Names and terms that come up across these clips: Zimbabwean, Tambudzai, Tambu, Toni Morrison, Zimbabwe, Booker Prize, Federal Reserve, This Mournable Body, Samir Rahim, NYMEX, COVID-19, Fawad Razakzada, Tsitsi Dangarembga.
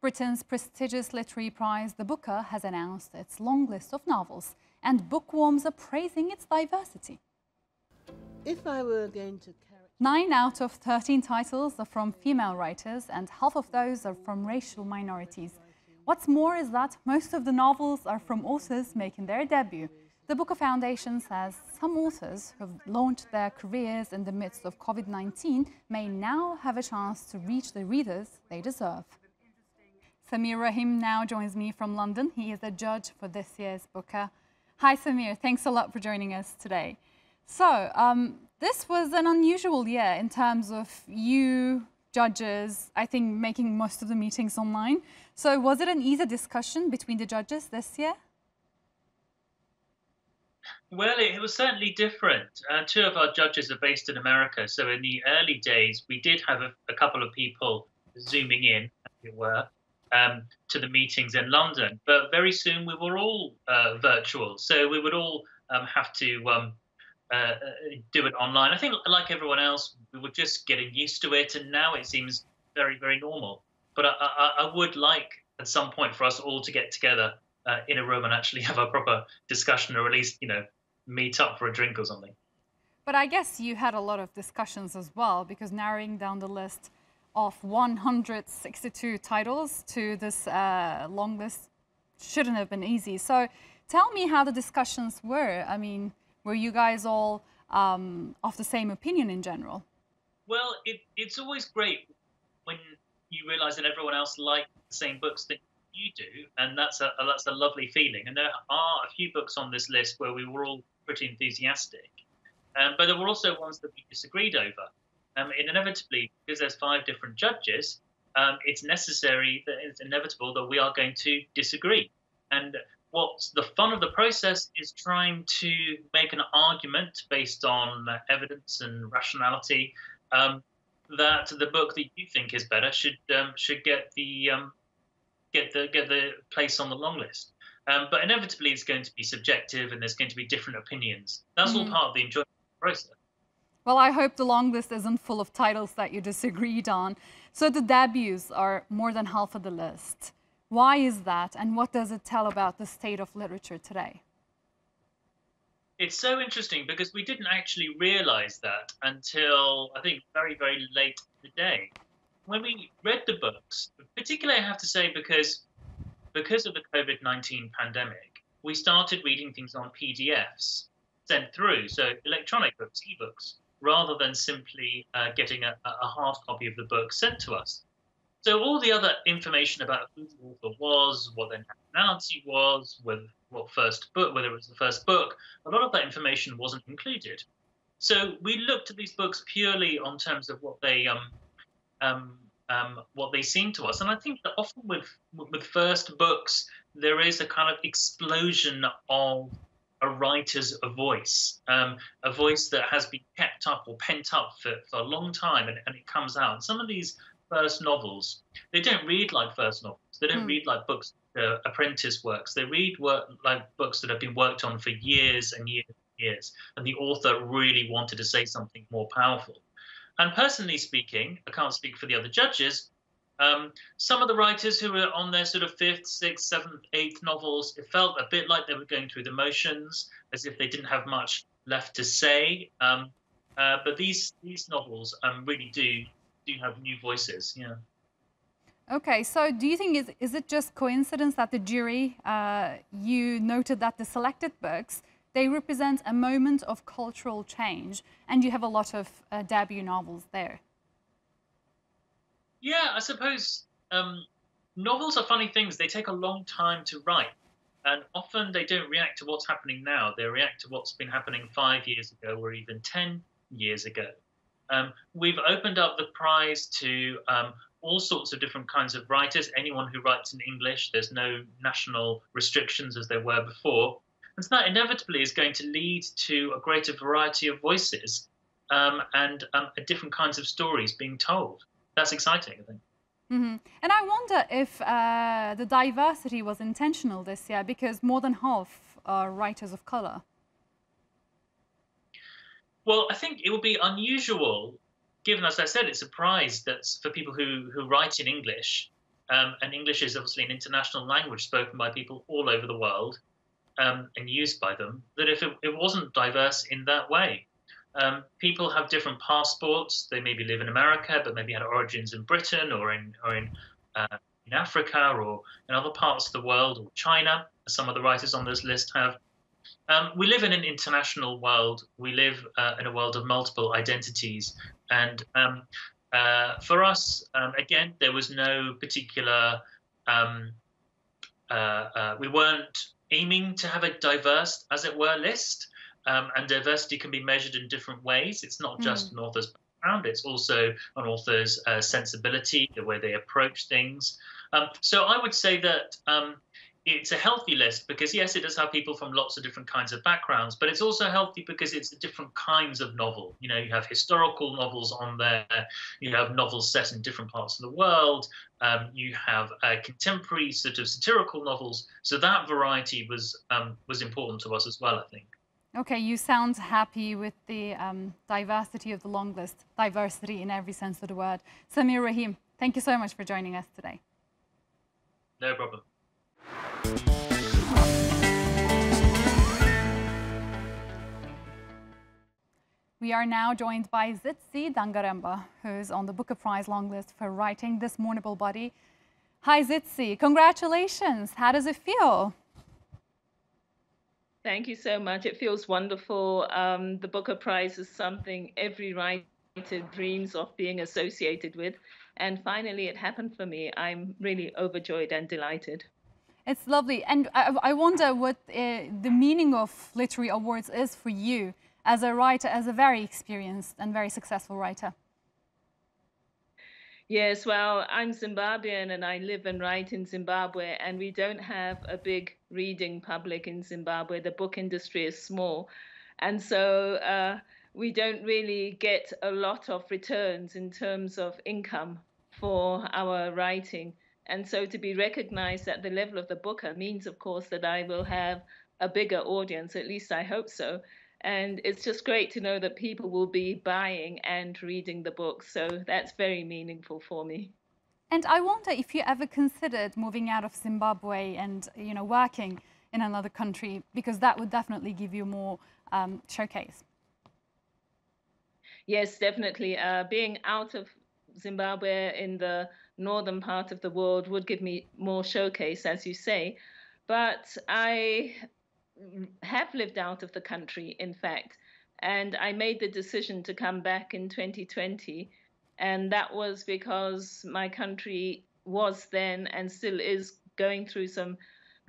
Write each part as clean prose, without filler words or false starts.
Britain's prestigious literary prize, the Booker, has announced its long list of novels, and bookworms are praising its diversity. If I were going to carry... 9 out of 13 titles are from female writers, and half of those are from racial minorities. What's more is that most of the novels are from authors making their debut. The Booker Foundation says some authors who've launched their careers in the midst of COVID-19 may now have a chance to reach the readers they deserve. Samir Rahim now joins me from London. He is a judge for this year's Booker. Hi, Samir. Thanks a lot for joining us today. So, this was an unusual year in terms of you judges, I think, making most of the meetings online. So, was it an easy discussion between the judges this year? Well, it was certainly different. 2 of our judges are based in America. So, in the early days, we did have a couple of people zooming in, as it were, to the meetings in London, but very soon we were all virtual, so we would all have to do it online. I think, like everyone else, we were just getting used to it, and now it seems very, very normal. But I would like, at some point, for us all to get together in a room and actually have a proper discussion, or at least, you know, meet up for a drink or something. But I guess you had a lot of discussions as well, because narrowing down the list of 162 titles to this long list shouldn't have been easy. So tell me how the discussions were. I mean, were you guys all of the same opinion in general? Well, it's always great when you realise that everyone else likes the same books that you do, and that's a lovely feeling. And there are a few books on this list where we were all pretty enthusiastic, but there were also ones that we disagreed over. Inevitably, because there's 5 different judges, it's inevitable that we are going to disagree. And what's the fun of the process is trying to make an argument based on evidence and rationality that the book that you think is better should get the place on the long list. But inevitably, it's going to be subjective, and there's going to be different opinions. That's all part of the enjoyment of the process. Well, I hope the long list isn't full of titles that you disagreed on. So the debuts are more than half of the list. Why is that, and what does it tell about the state of literature today? It's so interesting because we didn't actually realise that until, I think, very, very late in the day. When we read the books, particularly, I have to say, because of the COVID-19 pandemic, we started reading things on PDFs sent through, so electronic books, ebooks, rather than simply getting a hard copy of the book sent to us. So all the other information about who the author was, what their nationality was, whether it was the first book, a lot of that information wasn't included. So we looked at these books purely on terms of what they seemed to us. And I think that often with first books, there is a kind of explosion of a writer's voice, a voice that has been kept up or pent up for a long time, and it comes out. And some of these first novels, they don't read like first novels. They don't read like books, apprentice works. They read like books that have been worked on for years and years and years, and the author really wanted to say something more powerful. And personally speaking, I can't speak for the other judges, some of the writers who were on their sort of 5th, 6th, 7th, 8th novels, it felt a bit like they were going through the motions, as if they didn't have much left to say. But these novels really do have new voices. Yeah. Okay, so do you think is it just coincidence that the jury you noted that the selected books, they represent a moment of cultural change, and you have a lot of debut novels there? Yeah, I suppose novels are funny things. They take a long time to write, and often they don't react to what's happening now. They react to what's been happening 5 years ago or even 10 years ago. We've opened up the prize to all sorts of different kinds of writers, anyone who writes in English. There's no national restrictions as there were before. And so that inevitably is going to lead to a greater variety of voices and different kinds of stories being told. That's exciting, I think. And I wonder if the diversity was intentional this year, because more than half are writers of colour. Well, I think it would be unusual, given, as I said, it's a prize that's for people who write in English, And English is obviously an international language spoken by people all over the world and used by them, that if it wasn't diverse in that way. People have different passports. They maybe live in America, but maybe had origins in Britain or in Africa or in other parts of the world, or China, as some of the writers on this list have. We live in an international world. We live in a world of multiple identities. And for us, again, there was no particular, we weren't aiming to have a diverse, as it were, list. And diversity can be measured in different ways. It's not just an author's background, it's also an author's sensibility, the way they approach things. So I would say that it's a healthy list because, yes, it does have people from lots of different kinds of backgrounds, but it's also healthy because it's the different kinds of novel. You know, you have historical novels on there, you have novels set in different parts of the world, you have contemporary sort of satirical novels. So that variety was important to us as well, I think. Okay, you sound happy with the diversity of the long list, diversity in every sense of the word. Samir Rahim, thank you so much for joining us today. No problem. We are now joined by Tsitsi Dangarembga, who's on the Booker Prize long list for writing This Mournable Body. Hi, Tsitsi. Congratulations. How does it feel? Thank you so much. It feels wonderful. The Booker Prize is something every writer dreams of being associated with. And finally, it happened for me. I'm really overjoyed and delighted. It's lovely. And I wonder what the meaning of literary awards is for you as a writer, as a very experienced and very successful writer. Yes, well, I'm Zimbabwean and I live and write in Zimbabwe, and we don't have a big reading public in Zimbabwe. The book industry is small. And so we don't really get a lot of returns in terms of income for our writing. And so to be recognized at the level of the Booker means, of course, that I will have a bigger audience, at least I hope so. And it's just great to know that people will be buying and reading the book. So that's very meaningful for me. And I wonder if you ever considered moving out of Zimbabwe and, you know, working in another country, because that would definitely give you more showcase. Yes, definitely. Being out of Zimbabwe in the northern part of the world would give me more showcase, as you say. But I have lived out of the country, in fact, and I made the decision to come back in 2020, and that was because my country was then and still is going through some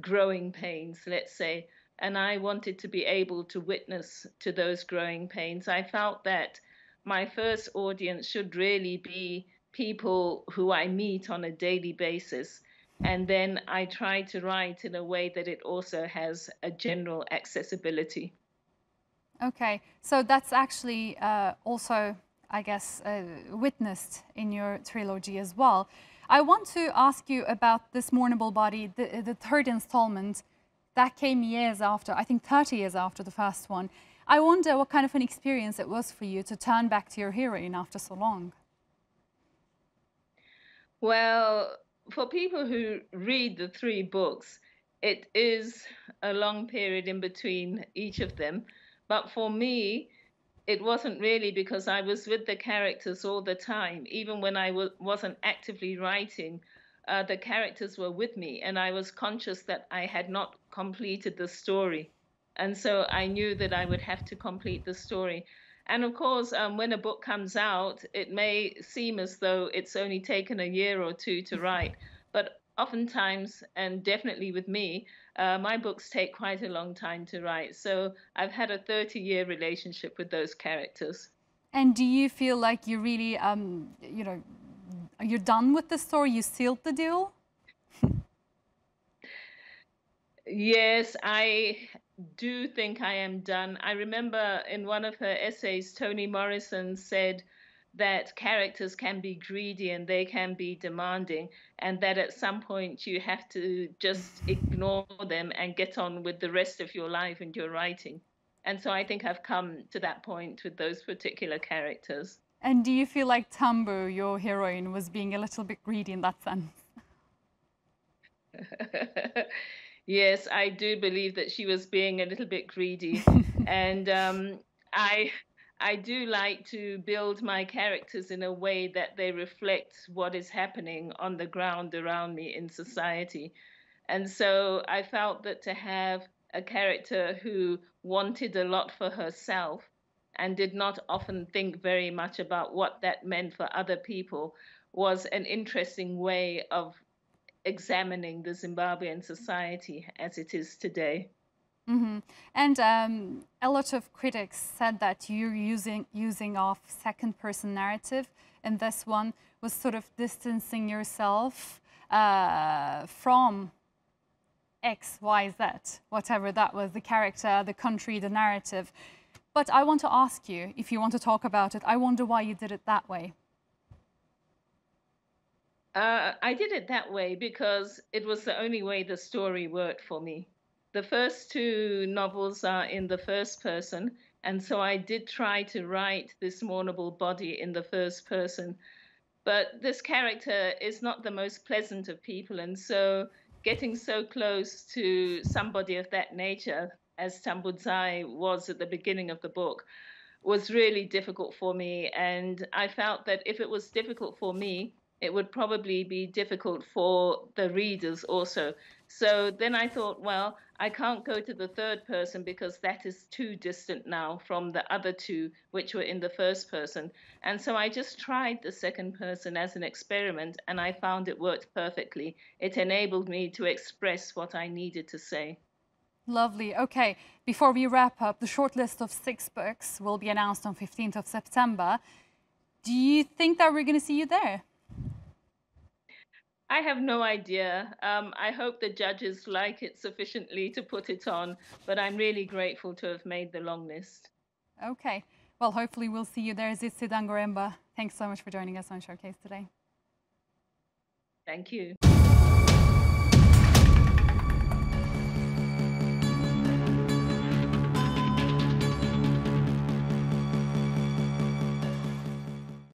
growing pains, let's say, and I wanted to be able to witness to those growing pains. I felt that my first audience should really be people who I meet on a daily basis. And then I try to write in a way that it also has a general accessibility. Okay, so that's actually also, I guess, witnessed in your trilogy as well. I want to ask you about This Mournable Body, the third installment that came years after, I think 30 years after the first one. I wonder what kind of an experience it was for you to turn back to your heroine after so long. Well, for people who read the three books, it is a long period in between each of them. But for me, it wasn't really, because I was with the characters all the time. Even when I wasn't actively writing, the characters were with me, and I was conscious that I had not completed the story. And so I knew that I would have to complete the story. And of course, when a book comes out, it may seem as though it's only taken a year or two to write. But oftentimes, and definitely with me, my books take quite a long time to write. So I've had a 30-year relationship with those characters. And do you feel like you really, you know, you're done with the story? You sealed the deal? Yes, I do think I am done. I remember in one of her essays, Toni Morrison said that characters can be greedy and they can be demanding, and that at some point you have to just ignore them and get on with the rest of your life and your writing. And so I think I've come to that point with those particular characters. And do you feel like Tambu, your heroine, was being a little bit greedy in that sense? Yes, I do believe that she was being a little bit greedy. And I do like to build my characters in a way that they reflect what is happening on the ground around me in society. And so I felt that to have a character who wanted a lot for herself and did not often think very much about what that meant for other people was an interesting way of examining the Zimbabwean society as it is today. Mm-hmm. And a lot of critics said that you're using of second-person narrative, and this one was sort of distancing yourself from X, Y, Z, whatever that was, the character, the country, the narrative. But I want to ask you, if you want to talk about it, I wonder why you did it that way. I did it that way because it was the only way the story worked for me. The first two novels are in the first person, and so I did try to write This Mournable Body in the first person. But this character is not the most pleasant of people, and so getting so close to somebody of that nature, as Tambudzai was at the beginning of the book, was really difficult for me. And I felt that if it was difficult for me, it would probably be difficult for the readers also. So then I thought, well, I can't go to the third person because that is too distant now from the other two, which were in the first person. And so I just tried the second person as an experiment, and I found it worked perfectly. It enabled me to express what I needed to say. Lovely. Okay, before we wrap up, the shortlist of 6 books will be announced on 15th of September. Do you think that we're going to see you there? I have no idea. I hope the judges like it sufficiently to put it on, but I'm really grateful to have made the long list. Okay. Well, hopefully we'll see you there. Tsitsi Dangarembga, thanks so much for joining us on Showcase today. Thank you.